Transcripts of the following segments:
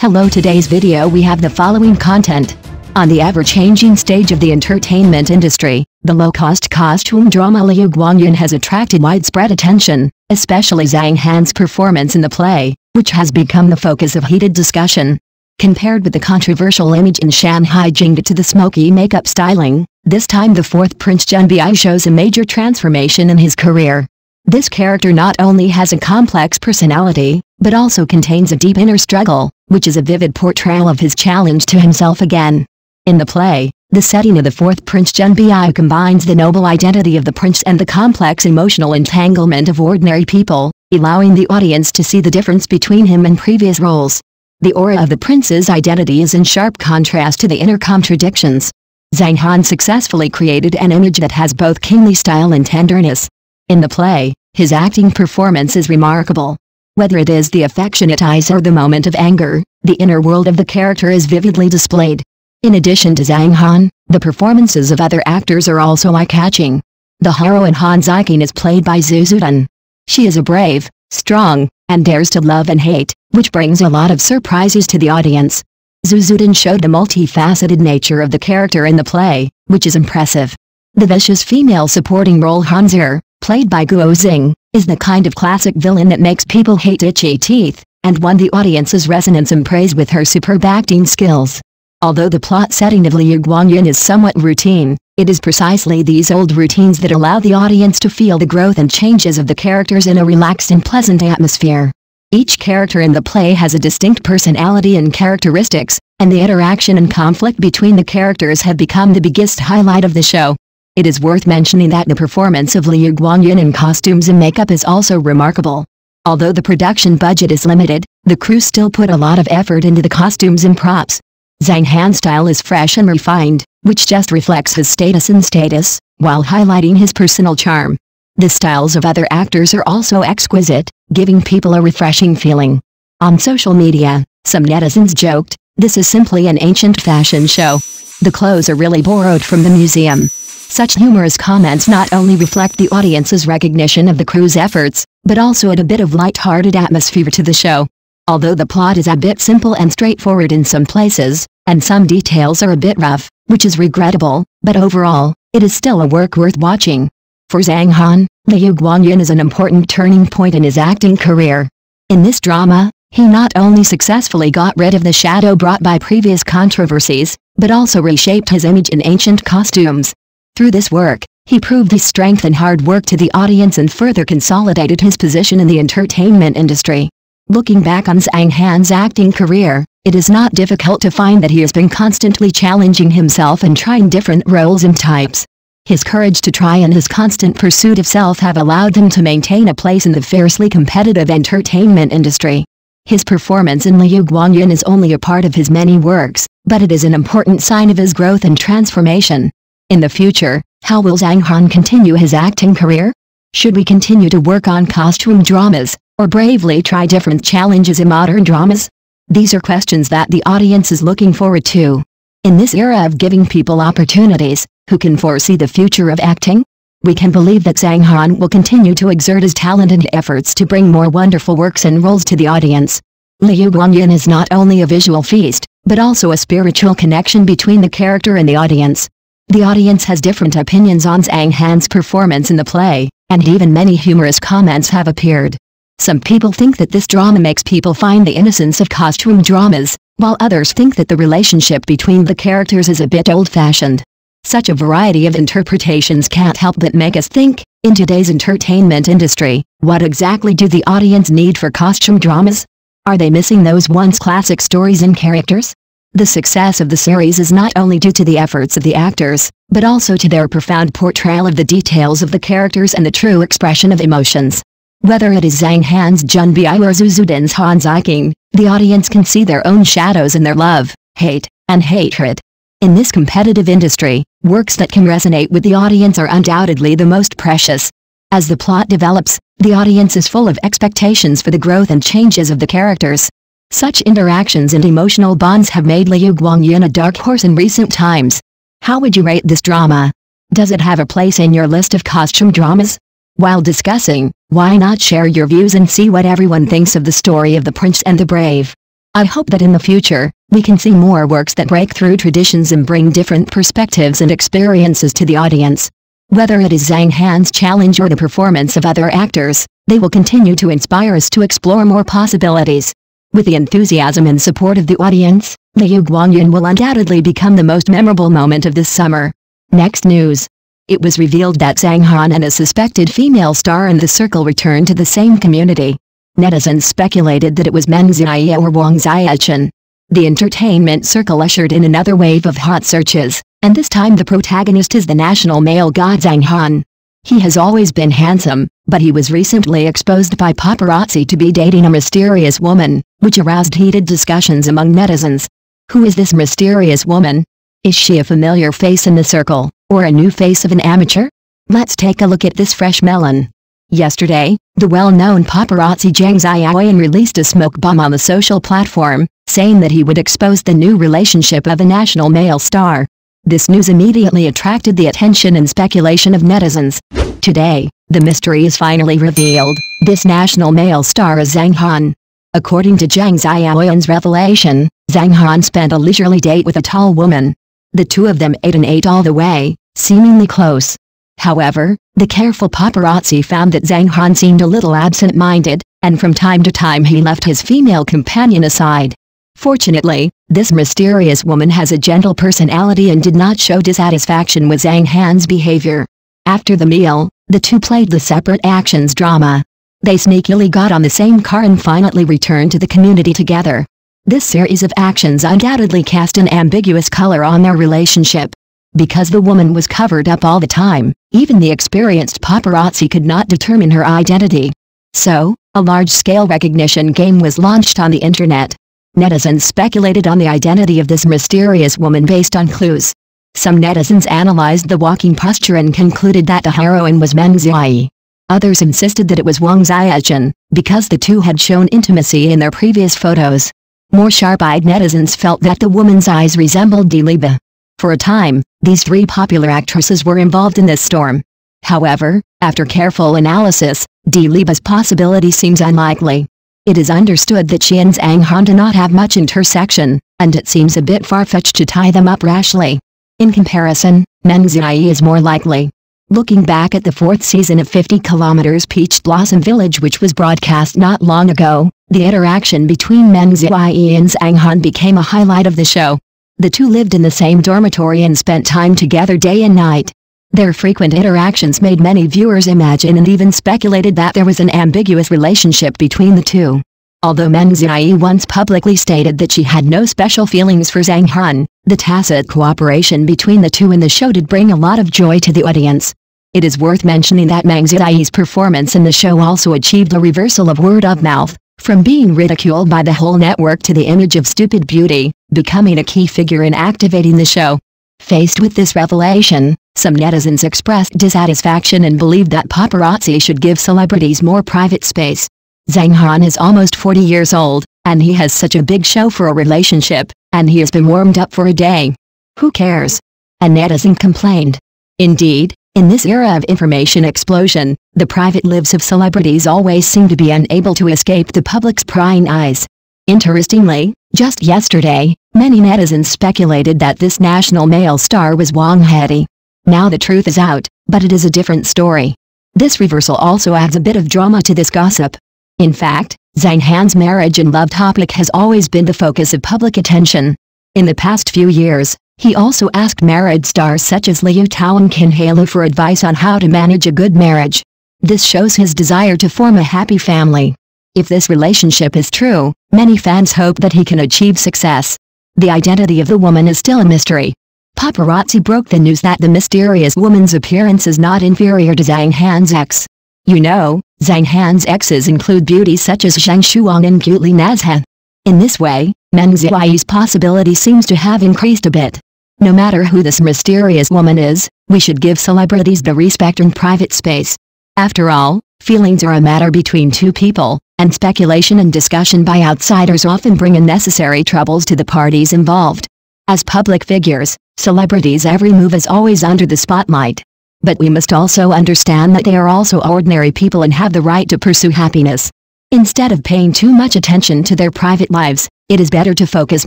Hello, today's video we have the following content. On the ever-changing stage of the entertainment industry, the low-cost costume drama Liu Guang Yin has attracted widespread attention, especially Zhang Han's performance in the play, which has become the focus of heated discussion. Compared with the controversial image in Shanghai Jingde to the smoky makeup styling, this time the fourth prince Jun Bi shows a major transformation in his career. This character not only has a complex personality, but also contains a deep inner struggle, which is a vivid portrayal of his challenge to himself again. In the play, the setting of the fourth prince Jun Bi combines the noble identity of the prince and the complex emotional entanglement of ordinary people, allowing the audience to see the difference between him and previous roles. The aura of the prince's identity is in sharp contrast to the inner contradictions. Zhang Han successfully created an image that has both kingly style and tenderness. In the play, his acting performance is remarkable. Whether it is the affectionate eyes or the moment of anger, the inner world of the character is vividly displayed. In addition to Zhang Han, the performances of other actors are also eye-catching. The heroine Han Zaiqing is played by Zhu Zudan. She is a brave, strong, and dares to love and hate, which brings a lot of surprises to the audience. Zhu Zudan showed the multifaceted nature of the character in the play, which is impressive. The vicious female supporting role Han Zir, played by Guo Xing, is the kind of classic villain that makes people hate itchy teeth, and won the audience's resonance and praise with her superb acting skills. Although the plot setting of Liu Guang Yin is somewhat routine, it is precisely these old routines that allow the audience to feel the growth and changes of the characters in a relaxed and pleasant atmosphere. Each character in the play has a distinct personality and characteristics, and the interaction and conflict between the characters have become the biggest highlight of the show. It is worth mentioning that the performance of Liu Guang Yin in costumes and makeup is also remarkable. Although the production budget is limited, the crew still put a lot of effort into the costumes and props. Zhang Han's style is fresh and refined, which just reflects his status, while highlighting his personal charm. The styles of other actors are also exquisite, giving people a refreshing feeling. On social media, some netizens joked, "This is simply an ancient fashion show. The clothes are really borrowed from the museum." Such humorous comments not only reflect the audience's recognition of the crew's efforts, but also add a bit of light-hearted atmosphere to the show. Although the plot is a bit simple and straightforward in some places, and some details are a bit rough, which is regrettable, but overall, it is still a work worth watching. For Zhang Han, Liu Guang Yin is an important turning point in his acting career. In this drama, he not only successfully got rid of the shadow brought by previous controversies, but also reshaped his image in ancient costumes. Through this work, he proved his strength and hard work to the audience and further consolidated his position in the entertainment industry. Looking back on Zhang Han's acting career, it is not difficult to find that he has been constantly challenging himself and trying different roles and types. His courage to try and his constant pursuit of self have allowed him to maintain a place in the fiercely competitive entertainment industry. His performance in Liu Guang Yin is only a part of his many works, but it is an important sign of his growth and transformation. In the future, how will Zhang Han continue his acting career? Should we continue to work on costume dramas, or bravely try different challenges in modern dramas? These are questions that the audience is looking forward to. In this era of giving people opportunities, who can foresee the future of acting? We can believe that Zhang Han will continue to exert his talent and efforts to bring more wonderful works and roles to the audience. Liu Guang Yin is not only a visual feast, but also a spiritual connection between the character and the audience. The audience has different opinions on Zhang Han's performance in the play, and even many humorous comments have appeared. Some people think that this drama makes people find the innocence of costume dramas, while others think that the relationship between the characters is a bit old-fashioned. Such a variety of interpretations can't help but make us think, in today's entertainment industry, what exactly do the audience need for costume dramas? Are they missing those once classic stories and characters? The success of the series is not only due to the efforts of the actors, but also to their profound portrayal of the details of the characters and the true expression of emotions. Whether it is Zhang Han's Jun Bi or Zhu Zudan's Han Zaiqing, the audience can see their own shadows in their love, hate, and hatred. In this competitive industry, works that can resonate with the audience are undoubtedly the most precious. As the plot develops, the audience is full of expectations for the growth and changes of the characters. Such interactions and emotional bonds have made Liu Guang Yin a dark horse in recent times. How would you rate this drama? Does it have a place in your list of costume dramas? While discussing, why not share your views and see what everyone thinks of the story of the Prince and the Brave? I hope that in the future, we can see more works that break through traditions and bring different perspectives and experiences to the audience. Whether it is Zhang Han's challenge or the performance of other actors, they will continue to inspire us to explore more possibilities. With the enthusiasm and support of the audience, the Liu Guang Yin will undoubtedly become the most memorable moment of this summer. Next news. It was revealed that Zhang Han and a suspected female star in the circle returned to the same community. Netizens speculated that it was Meng Ziyi or Wang Xiachen. The entertainment circle ushered in another wave of hot searches, and this time the protagonist is the national male god Zhang Han. He has always been handsome, but he was recently exposed by paparazzi to be dating a mysterious woman, which aroused heated discussions among netizens. Who is this mysterious woman? Is she a familiar face in the circle, or a new face of an amateur? Let's take a look at this fresh melon. Yesterday, the well-known paparazzi Zhang Xiaoyan released a smoke bomb on the social platform, saying that he would expose the new relationship of a national male star. This news immediately attracted the attention and speculation of netizens. Today, the mystery is finally revealed. This national male star is Zhang Han. According to Zhang Xiaoyan's revelation, Zhang Han spent a leisurely date with a tall woman. The two of them ate all the way, seemingly close. However, the careful paparazzi found that Zhang Han seemed a little absent-minded, and from time to time he left his female companion aside. Fortunately, this mysterious woman has a gentle personality and did not show dissatisfaction with Zhang Han's behavior. After the meal, the two played the separate actions drama. They sneakily got on the same car and finally returned to the community together. This series of actions undoubtedly cast an ambiguous color on their relationship. Because the woman was covered up all the time, even the experienced paparazzi could not determine her identity. So, a large-scale recognition game was launched on the internet. Netizens speculated on the identity of this mysterious woman based on clues. Some netizens analyzed the walking posture and concluded that the heroine was Meng Ziyi. Others insisted that it was Wang Zijian, because the two had shown intimacy in their previous photos. More sharp-eyed netizens felt that the woman's eyes resembled Dilraba. For a time, these three popular actresses were involved in this storm. However, after careful analysis, Dilraba's possibility seems unlikely. It is understood that she and Zhang Han do not have much intersection, and it seems a bit far-fetched to tie them up rashly. In comparison, Meng Ziyi is more likely. Looking back at the fourth season of 50 Kilometers Peach Blossom Village, which was broadcast not long ago, the interaction between Meng Ziyi and Zhang Han became a highlight of the show. The two lived in the same dormitory and spent time together day and night. Their frequent interactions made many viewers imagine and even speculated that there was an ambiguous relationship between the two. Although Meng Ziyi once publicly stated that she had no special feelings for Zhang Han, the tacit cooperation between the two in the show did bring a lot of joy to the audience. It is worth mentioning that Meng Ziyi's performance in the show also achieved a reversal of word of mouth, from being ridiculed by the whole network to the image of stupid beauty, becoming a key figure in activating the show. Faced with this revelation, some netizens expressed dissatisfaction and believed that paparazzi should give celebrities more private space. Zhang Han is almost 40 years old, and he has such a big show for a relationship, and he has been warmed up for a day. Who cares? A netizen complained. Indeed, in this era of information explosion, the private lives of celebrities always seem to be unable to escape the public's prying eyes. Interestingly, just yesterday, many netizens speculated that this national male star was Wang Hedi. Now the truth is out, but it is a different story. This reversal also adds a bit of drama to this gossip. In fact, Zhang Han's marriage and love topic has always been the focus of public attention. In the past few years, he also asked married stars such as Liu Tao and Qin Hao for advice on how to manage a good marriage. This shows his desire to form a happy family. If this relationship is true, many fans hope that he can achieve success. The identity of the woman is still a mystery. Paparazzi broke the news that the mysterious woman's appearance is not inferior to Zhang Han's ex. You know, Zhang Han's exes include beauties such as Zhang Shuang and Gu Li Nazhan. In this way, Meng Ziyi's possibility seems to have increased a bit. No matter who this mysterious woman is, we should give celebrities the respect and private space. After all, feelings are a matter between two people, and speculation and discussion by outsiders often bring unnecessary troubles to the parties involved. As public figures, celebrities' every move is always under the spotlight. But we must also understand that they are also ordinary people and have the right to pursue happiness. Instead of paying too much attention to their private lives, it is better to focus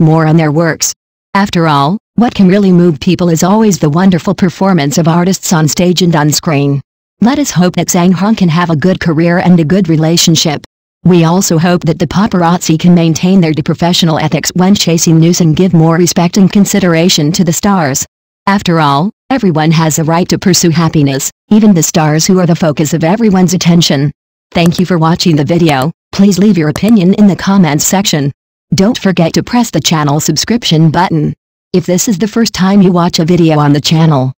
more on their works. After all, what can really move people is always the wonderful performance of artists on stage and on screen. Let us hope that Zhang Han can have a good career and a good relationship. We also hope that the paparazzi can maintain their professional ethics when chasing news and give more respect and consideration to the stars. After all, everyone has a right to pursue happiness, even the stars who are the focus of everyone's attention. Thank you for watching the video. Please leave your opinion in the comments section. Don't forget to press the channel subscription button. If this is the first time you watch a video on the channel,